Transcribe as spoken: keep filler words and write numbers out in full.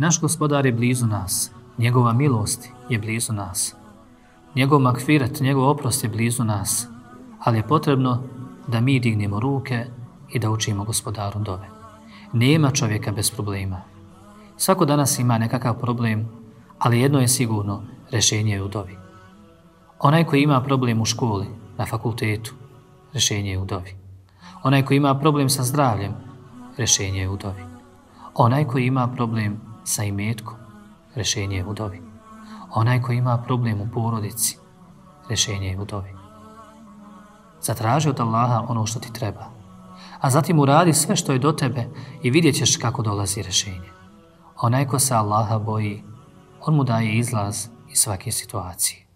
Naš gospodar je blizu nas, njegova milost je blizu nas, njegov makfiret, njegov oprost je blizu nas, ali je potrebno da mi dignemo ruke i da učimo gospodaru dove. Nema čovjeka bez problema. Svako danas ima nekakav problem, ali jedno je sigurno, rješenje je u dovi. Onaj koji ima problem u školi, na fakultetu, rješenje je u dovi. Onaj koji ima problem sa zdravljem, rješenje je u dovi. Onaj koji ima problem sa imetkom, rješenje je u dovi. Onaj koji ima problem u porodici, rješenje je u dovi. Zatraži od Allaha ono što ti treba, a zatim uradi sve što je do tebe i vidjet ćeš kako dolazi rješenje. Onaj ko se Allaha boji, on mu daje izlaz iz svake situacije.